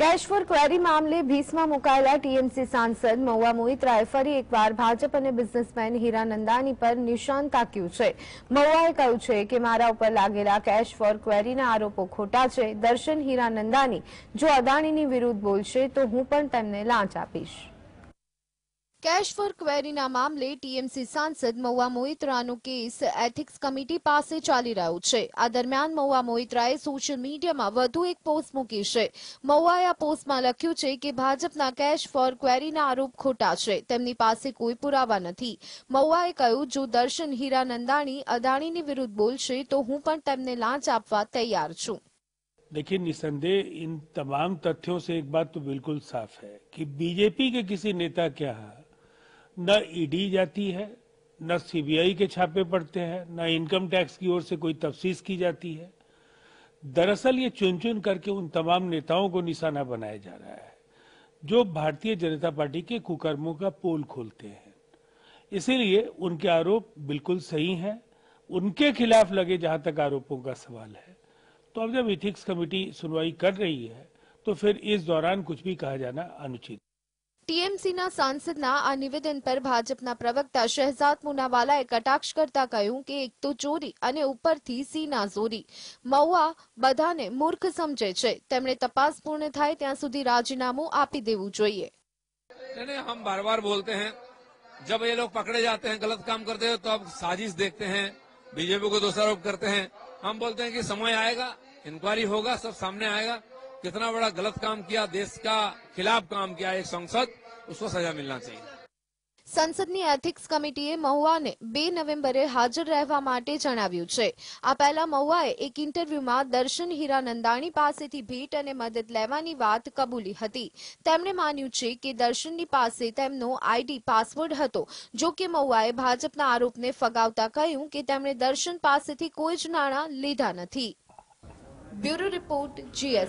Cache four query મામલે ભીસમાં મુકાયેલા TMC સાંસદ મહુઆ મોઇત્રાએ ફરી એકવાર ભાજપ અને બિઝનેસમેન હિરાનંદાની પર નિશાન તાક્યું છે. મહુઆએ કહ્યું છે કે મારા ઉપર લાગેલા કેશ ફોર ક્વેરીના આરોપો ખોટા છે. દર્શન હિરાનંદાની જો અદાણીની વિરુદ્ધ બોલશે તો હું પણ તેમને લાંચ આપીશ. કેશ ફોર ક્વેરીના મામલે ટીએમસી સાંસદ મહુઆ મોઇત્રાનો કેસ એથિક્સ કમિટી પાસે ચાલી રહ્યો છે. આ દરમિયાન મહુઆ મોઇત્રાએ સોશિયલ મીડિયામાં વધુ એક પોસ્ટ મૂકી છે. મહુઆએ આ પોસ્ટમાં લખ્યું છે કે ભાજપના કેશ ફોર ક્વેરીના આરોપ ખોટા છે. તેમની પાસે કોઈ પુરાવા નથી. મહુઆએ કહ્યું જો દર્શન હિરાનંદાની અદાણીની વિરુદ્ધ બોલશે તો હું પણ તેમને લાંચ આપવા તૈયાર છું. देखिए, निसंदेह इन तमाम तथ्यों से एक बात तो बिल्कुल साफ है कि बीजेपी के किसी नेता के यहाँ न ईडी जाती है, न सीबीआई के छापे पड़ते हैं, न इनकम टैक्स की ओर से कोई तफ्तीश की जाती है. दरअसल ये चुन चुन करके उन तमाम नेताओं को निशाना बनाया जा रहा है जो भारतीय जनता पार्टी के कुकर्मों का पोल खोलते हैं. इसीलिए उनके आरोप बिल्कुल सही हैं. उनके खिलाफ लगे जहां तक आरोपों का सवाल है, तो अब जब एथिक्स कमेटी सुनवाई कर रही है तो फिर इस दौरान कुछ भी कहा जाना अनुचित. ટીએમસીના સાંસદના આ નિવેદન પર ભાજપના પ્રવક્તા શહેજાદ મુનાવાલાએ કટાક્ષ કરતા કહ્યું કે એક તો ચોરી અને ઉપરથી સીના ચોરી. મહુઆ બધાને મૂર્ખ સમજે છે. તેમણે તપાસ પૂર્ણ થાય ત્યાં સુધી રાજીનામું આપી દેવું જોઈએ. हम बार बार बोलते हैं जब ये लोग पकड़े जाते हैं गलत काम करते हैं तो अब साजिश देखते हैं, बीजेपी को दोषारोप करते हैं. हम बोलते हैं कि समय आएगा, इंक्वायरी होगा, सब सामने आएगा. कितना बड़ा गलत काम किया, देश का खिलाफ काम किया एक सांसद, उसको सजा मिलना चाहिए. સંસદની એથિક્સ કમિટીએ મહુઆને 2 નવેમ્બરે હાજર રહેવા માટે જણાવ્યું છે. આ પહેલા મહુઆએ એક ઇન્ટરવ્યુમાં દર્શન હિરાનંદાણી પાસેથી ભેટ અને મદદ લેવાની વાત કબૂલી હતી. તેમણે માન્યું છે કે દર્શનની પાસે તેમનો આઈડી પાસવર્ડ હતો. જો કે મહુઆએ ભાજપના આરોપને ફગાવતા કહ્યું કે તેમણે દર્શન પાસેથી કોઈ જ નાણાં લીધા નથી. Bureau report GS.